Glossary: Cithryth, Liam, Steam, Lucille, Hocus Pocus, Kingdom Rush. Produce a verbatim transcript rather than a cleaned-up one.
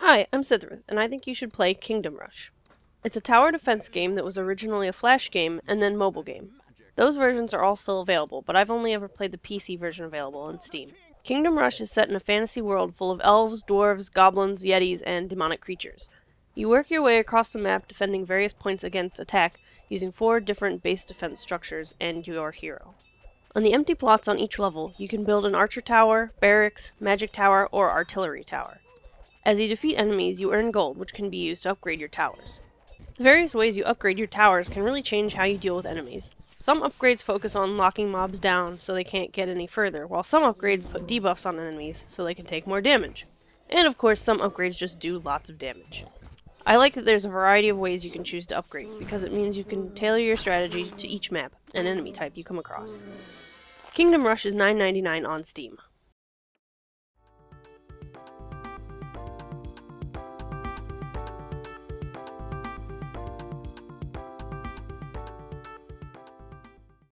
Hi, I'm Cithryth, and I think you should play Kingdom Rush. It's a tower defense game that was originally a Flash game and then mobile game. Those versions are all still available, but I've only ever played the P C version available on Steam. Kingdom Rush is set in a fantasy world full of elves, dwarves, goblins, yetis, and demonic creatures. You work your way across the map defending various points against attack using four different base defense structures and your hero. On the empty plots on each level, you can build an archer tower, barracks, magic tower, or artillery tower. As you defeat enemies, you earn gold, which can be used to upgrade your towers. The various ways you upgrade your towers can really change how you deal with enemies. Some upgrades focus on locking mobs down so they can't get any further, while some upgrades put debuffs on enemies so they can take more damage. And of course, some upgrades just do lots of damage. I like that there's a variety of ways you can choose to upgrade, because it means you can tailor your strategy to each map and enemy type you come across. Kingdom Rush is nine ninety-nine on Steam.